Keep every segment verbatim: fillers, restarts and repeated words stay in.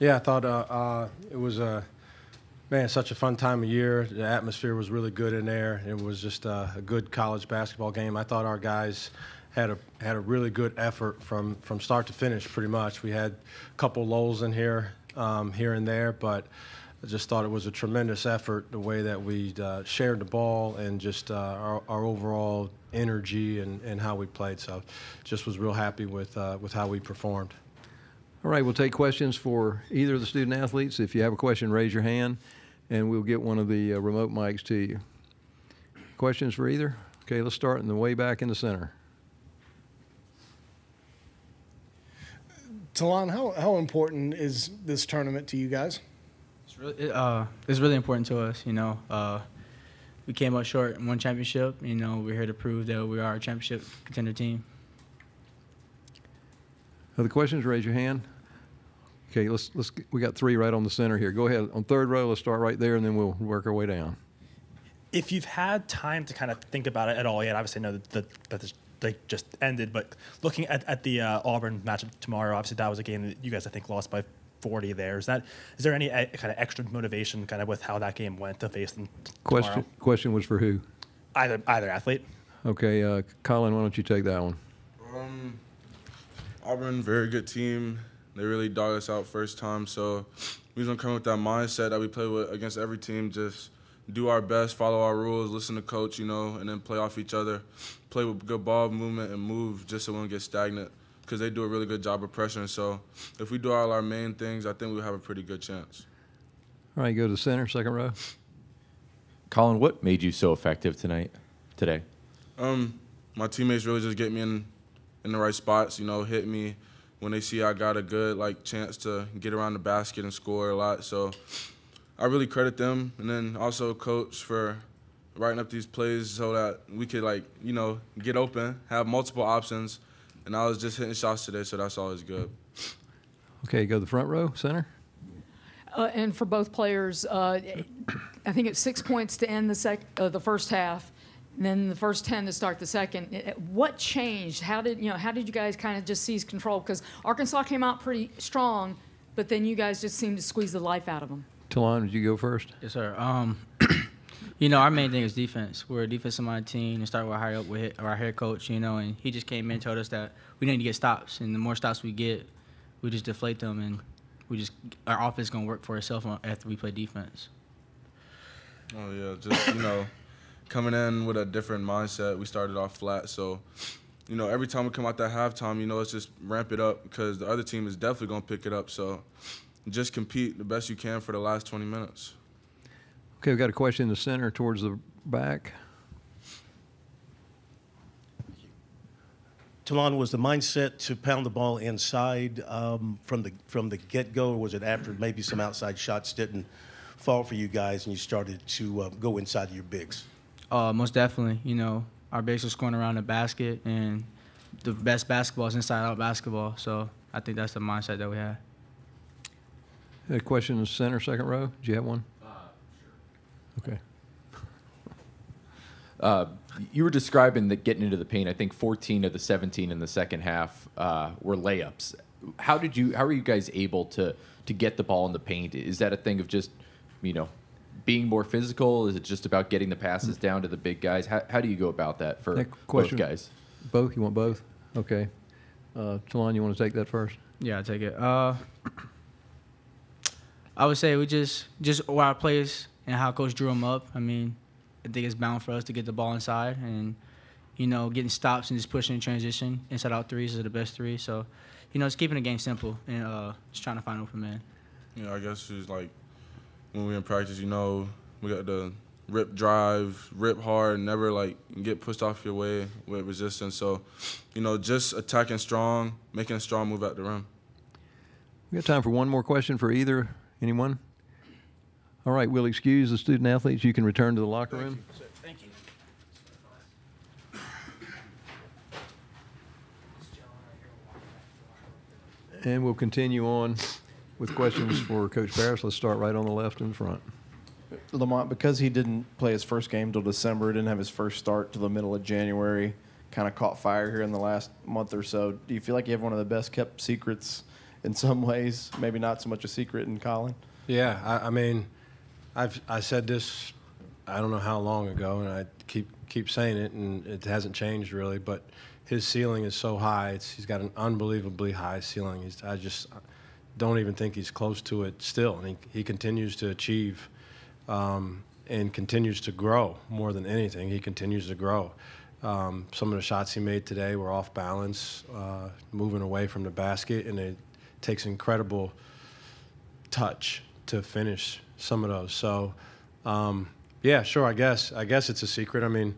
Yeah, I thought uh, uh, it was a man, such a fun time of year. The atmosphere was really good in there. It was just uh, a good college basketball game. I thought our guys had a had a really good effort from from start to finish. Pretty much, we had a couple lulls in here, um, here and there, but I just thought it was a tremendous effort. The way that we uh, shared the ball and just uh, our, our overall energy and, and how we played. So, just was real happy with uh, with how we performed. All right, we'll take questions for either of the student athletes. If you have a question, raise your hand, and we'll get one of the uh, remote mics to you. Questions for either? Okay, let's start in the way back in the center. Talon, how, how important is this tournament to you guys? It's really, uh, it's really important to us, you know. Uh, we came up short in one championship. You know, we're here to prove that we are a championship contender team. Other questions? Raise your hand. Okay, let's let's. We got three right on the center here. Go ahead on third row. Let's start right there, and then we'll work our way down. If you've had time to kind of think about it at all yet, obviously know that the, that the, they just ended, but looking at at the uh, Auburn matchup tomorrow, obviously that was a game that you guys I think lost by forty. There is that. Is there any uh, kind of extra motivation, kind of with how that game went to face them Question tomorrow? Question was for who? Either either athlete. Okay, uh, Colin, why don't you take that one? Um. Auburn, very good team. They really dogged us out first time, so we just gonna come with that mindset that we play with against every team. Just do our best, follow our rules, listen to coach, you know, and then play off each other. Play with good ball movement and move, just so we don't get stagnant, because they do a really good job of pressuring. So if we do all our main things, I think we'll have a pretty good chance. All right, go to the center, second row. Colin, what made you so effective tonight, today? Um, my teammates really just get me in. in the right spots, you know, hit me when they see I got a good, like, chance to get around the basket and score a lot. So I really credit them. And then also coach for writing up these plays so that we could, like, you know, get open, have multiple options. And I was just hitting shots today, so that's always good. Okay, go to the front row, center. Uh, and for both players, uh, I think it's six points to end the, sec uh, the first half. And then the first ten to start the second. What changed? How did you know? How did you guys kind of just seize control? Because Arkansas came out pretty strong, but then you guys just seemed to squeeze the life out of them. Talon, did you go first? Yes, sir. Um, you know, our main thing is defense. We're a defensive-minded team, and start with higher up with our head coach. You know, and he just came in and told us that we need to get stops, and the more stops we get, we just deflate them, and we just our offense is gonna work for itself after we play defense. Oh yeah, just you know. Coming in with a different mindset, we started off flat. So, you know, every time we come out that halftime, you know, it's just ramp it up because the other team is definitely going to pick it up. So just compete the best you can for the last twenty minutes. Okay, we've got a question in the center towards the back. Talon, was the mindset to pound the ball inside um, from the from the get-go, or was it after maybe some outside shots didn't fall for you guys and you started to uh, go inside your bigs? Uh, most definitely, you know, our bigs are scoring around the basket, and the best basketball is inside-out basketball. So I think that's the mindset that we have. A question in the center, second row. Do you have one? Uh, sure. Okay. Uh, you were describing that getting into the paint. I think fourteen of the seventeen in the second half uh, were layups. How did you? How were you guys able to to get the ball in the paint? Is that a thing of just, you know, being more physical? Is it just about getting the passes down to the big guys? How, how do you go about that for both guys? Both? You want both? Okay. Uh, Talon, you want to take that first? Yeah, I'll take it. Uh, I would say we just, just our plays and how Coach drew them up. I mean, I think it's bound for us to get the ball inside and, you know, getting stops and just pushing in transition. Inside out threes are the best three. So, you know, it's keeping the game simple and uh, just trying to find open man. Yeah, I guess it's like, when we in practice, you know, we got to rip drive, rip hard, never, like, get pushed off your way with resistance. So, you know, just attacking strong, making a strong move at the rim. We got time for one more question for either, anyone? All right, we'll excuse the student-athletes. You can return to the locker room. Thank you. And we'll continue on with questions for Coach Paris. Let's start right on the left and front. Lamont, because he didn't play his first game till December, didn't have his first start till the middle of January, kind of caught fire here in the last month or so. Do you feel like you have one of the best kept secrets in some ways, maybe not so much a secret in Colin? Yeah, I, I mean, I've I said this I don't know how long ago, and I keep keep saying it, and it hasn't changed really, but his ceiling is so high. It's, he's got an unbelievably high ceiling. He's, I just don't even think he's close to it still, and he, he continues to achieve um, and continues to grow more than anything. He continues to grow. Um, some of the shots he made today were off balance, uh, moving away from the basket, and it takes incredible touch to finish some of those. So, um, yeah, sure, I guess. I guess it's a secret. I mean,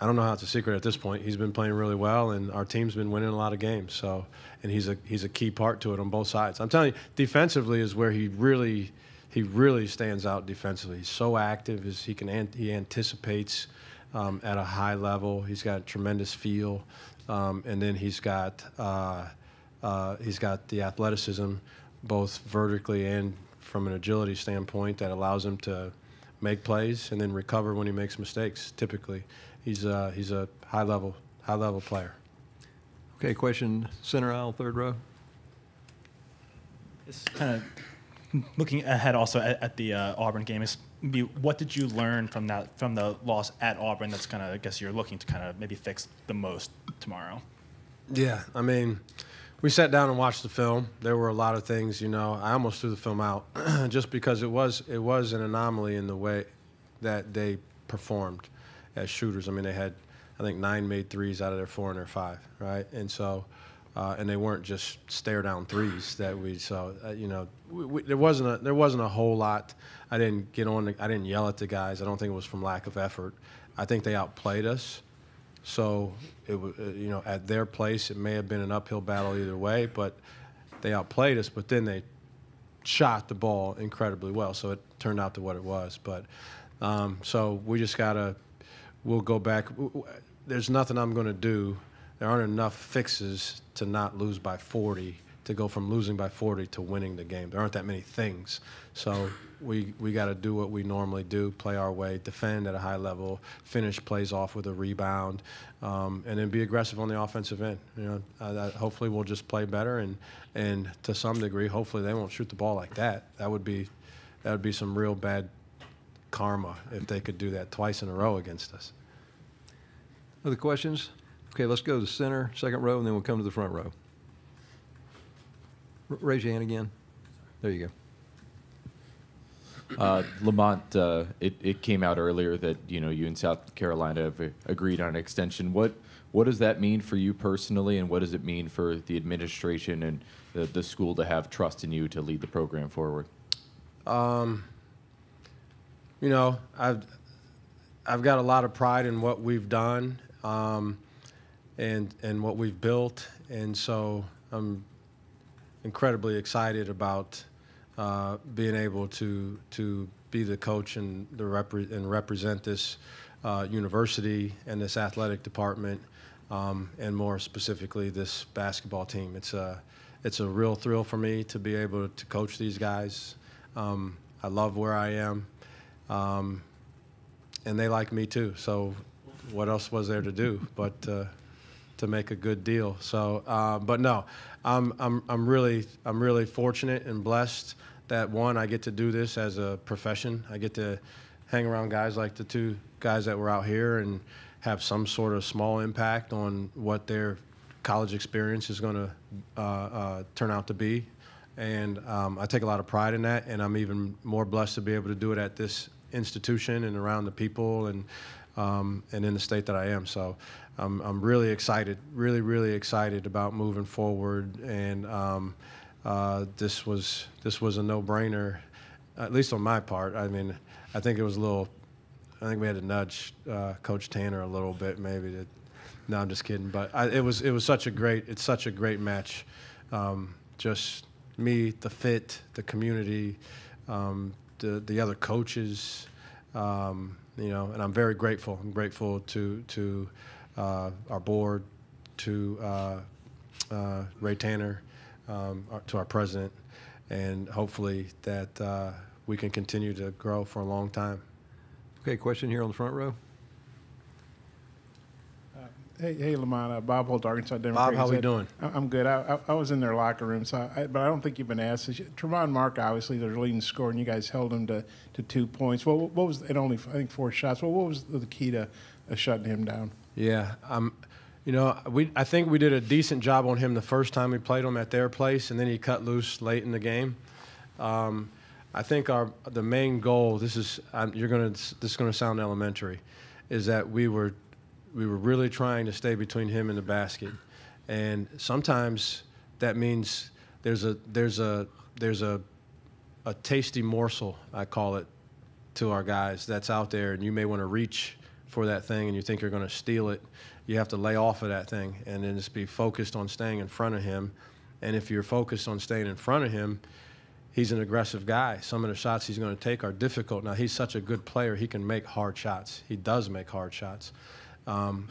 I don't know how it's a secret at this point. He's been playing really well, and our team's been winning a lot of games. So, and he's a he's a key part to it on both sides. I'm telling you, defensively is where he really he really stands out defensively. He's so active. Is he can he anticipates. Um, at a high level, he's got a tremendous feel, um, and then he's got uh, uh, he's got the athleticism, both vertically and from an agility standpoint, that allows him to make plays and then recover when he makes mistakes. Typically, he's uh, he's a high level high level player. Okay, question center aisle, third row. It's kind of looking ahead also at, at the uh, Auburn game. It's What did you learn from that from the loss at Auburn? That's kind of, I guess, you're looking to kind of maybe fix the most tomorrow. Yeah, I mean, we sat down and watched the film. There were a lot of things, you know. I almost threw the film out just because it was it was an anomaly in the way that they performed as shooters. I mean, they had, I think, nine made threes out of their four and their five, right? And so, uh, and they weren't just stare down threes that we saw. Uh, you know, we, we, there wasn't a, there wasn't a whole lot. I didn't get on. The, I didn't yell at the guys. I don't think it was from lack of effort. I think they outplayed us. So it was, you know, at their place, it may have been an uphill battle either way. But they outplayed us. But then they shot the ball incredibly well. So it turned out to what it was. But um, so we just gotta. We'll go back. There's nothing I'm going to do. There aren't enough fixes to not lose by forty. To go from losing by forty to winning the game, there aren't that many things. So we we got to do what we normally do: play our way, defend at a high level, finish plays off with a rebound, um, and then be aggressive on the offensive end. You know, uh, hopefully we'll just play better, and and to some degree, hopefully they won't shoot the ball like that. That would be that would be some real bad karma if they could do that twice in a row against us. Other questions? Okay, let's go to the center, second row, and then we'll come to the front row. Raise your hand again. There you go. Uh, Lamont, uh, it, it came out earlier that, you know, you and South Carolina have agreed on an extension. What what does that mean for you personally, and what does it mean for the administration and the, the school to have trust in you to lead the program forward? Um, you know, I've I've got a lot of pride in what we've done, um, and and what we've built, and so I'm incredibly excited about uh, being able to to be the coach and the repre and represent this uh, university and this athletic department, um, and more specifically this basketball team. It's a it's a real thrill for me to be able to coach these guys. Um, I love where I am, um, and they like me too. So, what else was there to do but uh, to make a good deal? So, uh, but no. I'm I'm I'm really I'm really fortunate and blessed that, one, I get to do this as a profession. I get to hang around guys like the two guys that were out here and have some sort of small impact on what their college experience is going to uh, uh, turn out to be, and um, I take a lot of pride in that. And I'm even more blessed to be able to do it at this institution and around the people and um, and in the state that I am. So. I'm, I'm really excited, really, really excited about moving forward, and um, uh, this was this was a no-brainer, at least on my part. I mean, I think it was a little, I think we had to nudge uh, Coach Tanner a little bit, maybe. To, no, I'm just kidding. But I, it was it was such a great it's such a great match, um, just me, the fit, the community, um, the the other coaches, um, you know, and I'm very grateful. I'm grateful to to. Uh, our board, to uh, uh, Ray Tanner, um, our, to our president, and hopefully that uh, we can continue to grow for a long time. Okay, question here on the front row. Uh, Hey, hey, Lamont. Uh, Bob Holt, Arkansas Democrat. Bob, how are you doing? I'm good. I, I, I was in their locker room, so I, but I don't think you've been asked. Trevon Mark, obviously, their leading scorer, and you guys held him to, to two points. Well, what was and only I think four shots. Well, what was the key to uh, shutting him down? Yeah, um, you know, we I think we did a decent job on him the first time we played him at their place, and then he cut loose late in the game. Um, I think our the main goal. This is um, you're gonna this is gonna sound elementary, is that we were. We were really trying to stay between him and the basket, and sometimes that means there's a there's a there's a a tasty morsel, I call it, to our guys that's out there, and you may want to reach for that thing, and you think you're going to steal it. You have to lay off of that thing, and then just be focused on staying in front of him. And if you're focused on staying in front of him, he's an aggressive guy. Some of the shots he's going to take are difficult. Now he's such a good player; he can make hard shots. He does make hard shots. Um,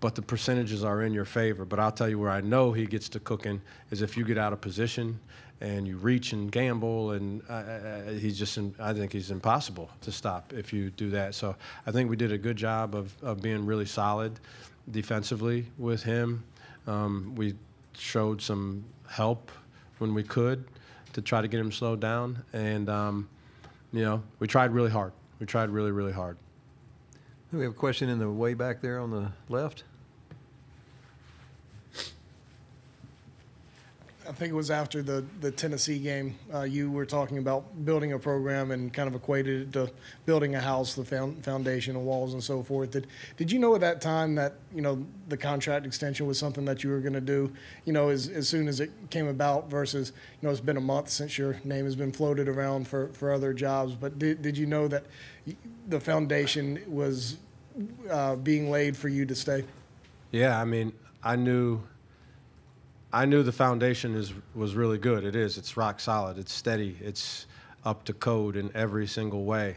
but the percentages are in your favor. But I'll tell you where I know he gets to cooking is if you get out of position and you reach and gamble, and uh, uh, he's just, in, I think he's impossible to stop if you do that. So I think we did a good job of, of being really solid defensively with him. Um, we showed some help when we could to try to get him slowed down. And, um, you know, we tried really hard. We tried really, really hard. We have a question in the way back there on the left. I think it was after the, the Tennessee game, uh, you were talking about building a program and kind of equated it to building a house, the found, foundation and walls and so forth. Did, did you know at that time that, you know, the contract extension was something that you were going to do, you know, as, as soon as it came about versus, you know, it's been a month since your name has been floated around for, for other jobs. But did, did you know that the foundation was uh, being laid for you to stay? Yeah, I mean, I knew – I knew the foundation is was really good. It is. It's rock solid. It's steady. It's up to code in every single way.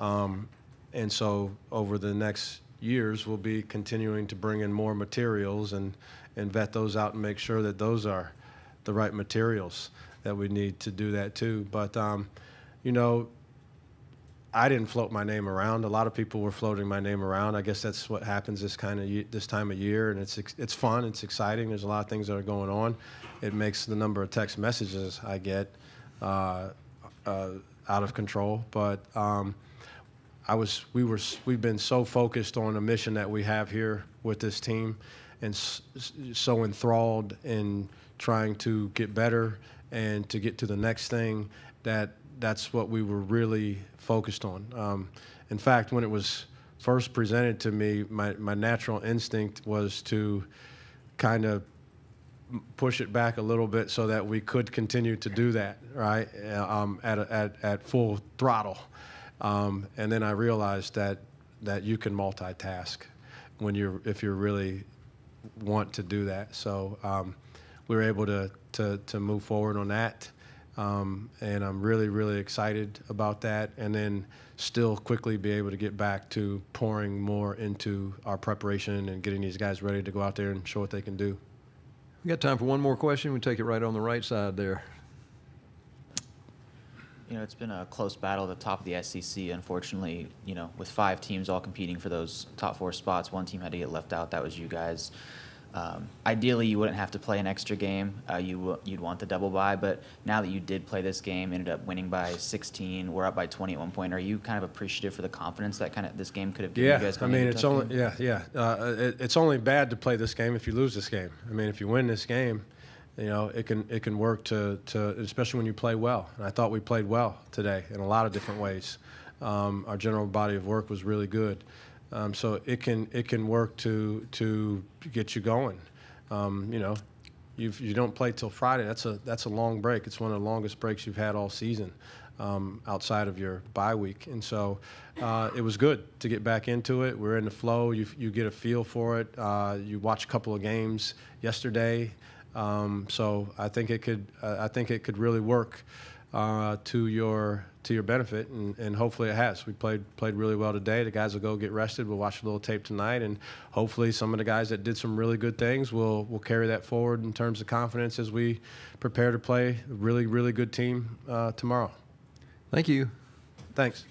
Um, and so over the next years, we'll be continuing to bring in more materials and, and vet those out and make sure that those are the right materials that we need to do that too. But, um, you know, I didn't float my name around. A lot of people were floating my name around. I guess that's what happens this kind of this time of year, and it's it's fun. It's exciting. There's a lot of things that are going on. It makes the number of text messages I get uh, uh, out of control. But um, I was we were we've been so focused on a mission that we have here with this team, and so enthralled in trying to get better and to get to the next thing that. That's what we were really focused on. Um, in fact, when it was first presented to me, my, my natural instinct was to kind of push it back a little bit so that we could continue to do that, right, um, at, a, at, at full throttle. Um, and then I realized that, that you can multitask when you're, if you really want to do that. So um, we were able to, to, to move forward on that. Um, and I'm really, really excited about that, and then still quickly be able to get back to pouring more into our preparation and getting these guys ready to go out there and show what they can do. We got time for one more question. We take it right on the right side there. You know, it's been a close battle at the top of the S E C, unfortunately, you know, with five teams all competing for those top four spots. One team had to get left out. That was you guys. Um, ideally, you wouldn't have to play an extra game. Uh, you, you'd want the double bye, but now that you did play this game, ended up winning by sixteen, we're up by twenty at one point. Are you kind of appreciative for the confidence that kind of this game could have given yeah, you guys? Yeah, I mean, it's only yeah, yeah. Uh, it, it's only bad to play this game if you lose this game. I mean, if you win this game, you know, it can it can work to to especially when you play well. And I thought we played well today in a lot of different ways. Um, our general body of work was really good. Um, so it can it can work to to get you going. Um, you know, you've, you don't play till Friday. That's a that's a long break. It's one of the longest breaks you've had all season, um, outside of your bye week. And so uh, it was good to get back into it. We're in the flow. You you get a feel for it. Uh, you watch a couple of games yesterday. Um, so I think it could uh, I think it could really work uh, to your. to your benefit, and, and hopefully it has. We played played really well today. The guys will go get rested. We'll watch a little tape tonight, and hopefully some of the guys that did some really good things will will carry that forward in terms of confidence as we prepare to play a really, really good team uh, tomorrow. Thank you. Thanks.